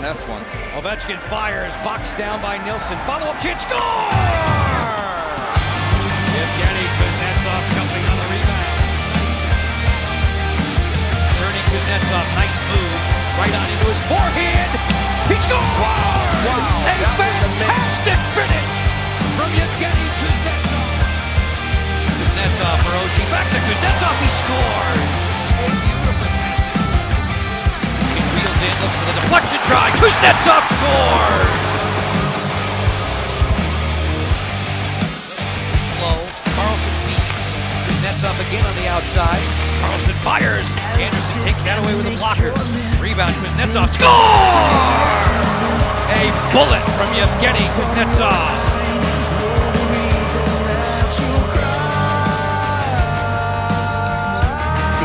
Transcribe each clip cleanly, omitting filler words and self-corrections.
Pass one. Ovechkin fires, boxed down by Nilsson. Follow-up chance, score! Evgeny Kuznetsov jumping on the rebound. Turning Kuznetsov, nice move, right on into his forehand. He scores! Wow! A fantastic finish from Evgeny Kuznetsov. Kuznetsov for Oshie, back to Kuznetsov, he scores! Looks for the deflection try. Kuznetsov scores! Low. Carlson beats. Kuznetsov again on the outside. Carlson fires. Anderson takes that away with a blocker. Rebound. Kuznetsov scores! A bullet from Evgeny Kuznetsov.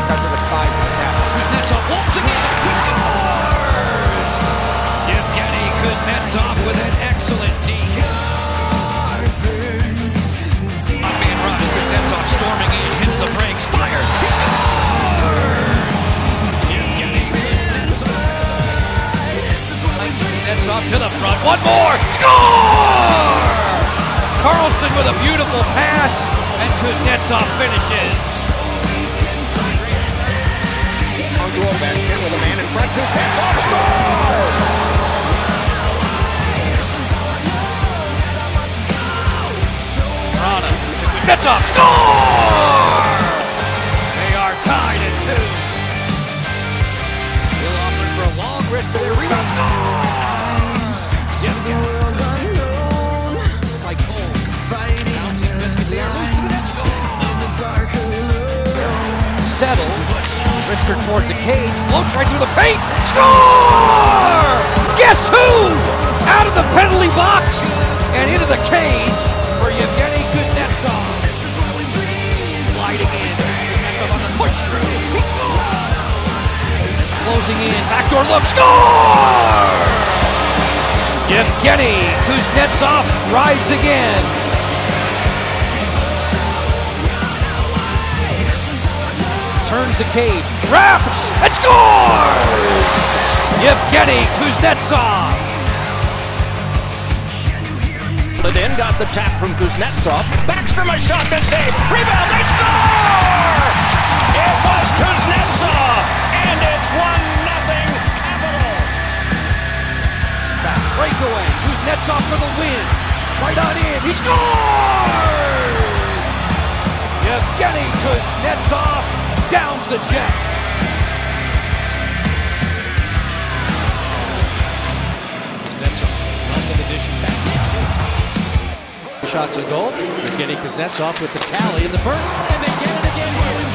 Because of the size of the cap. Kuznetsov walks again. He scores! Kuznetsov with an excellent D. Up and rush, Kuznetsov storming in, hits the brakes, fires, he scores! Evgeny Kuznetsov to the front, one more, score! Carlson with a beautiful pass, and Kuznetsov finishes. Onto Ovechkin with a man in front, Kuznetsov scores! Kuznetsov scores! They are tied at 2. He'll offer for a long wrist, but they rebound scores! Yes. Like Cole, bouncing wrist in the air, Kuznetsov! Settle, wrister towards the cage, floats right through the paint, score! Guess who? Out of the penalty box and into the cage for Evgeny Kuznetsov. Closing in, backdoor look, scores! Evgeny Kuznetsov rides again. Turns the cage, wraps, and scores! Evgeny Kuznetsov. Ledin got the tap from Kuznetsov. Backs from a shot that's saved. Rebound, they score! It was Kuznetsov, and it's 1-0 Capital. That breakaway, Kuznetsov for the win. Right on in, he scores! Evgeny Kuznetsov downs the Jets. Kuznetsov, welcome addition back in. Shots on goal. Evgeny Kuznetsov with the tally in the first, and they get it again here.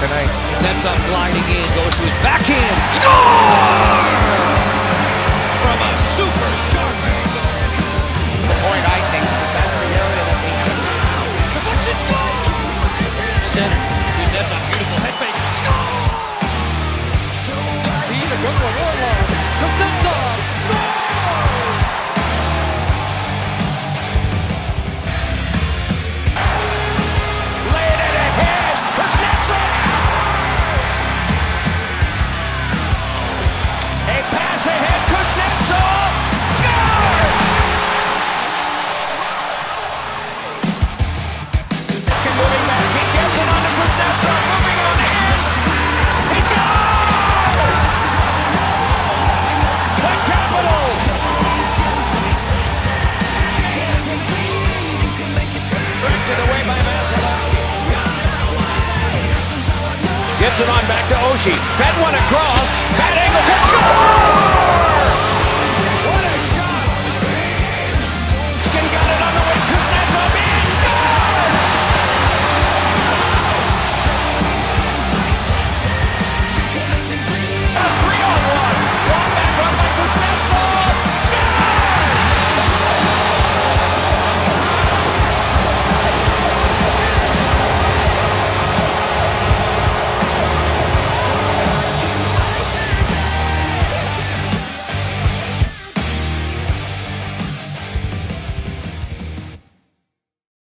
Tonight. Kuznetsov gliding in, goes to his backhand, score! From a super sharp angle. The point, I think, is that's the area that they have now. Deflection's gone! Center, Kuznetsov, beautiful head fake, score! That's the good one, Warlock, Kuznetsov, score! Gets it on back to Oshie. That one across. Bad angle. Let's go!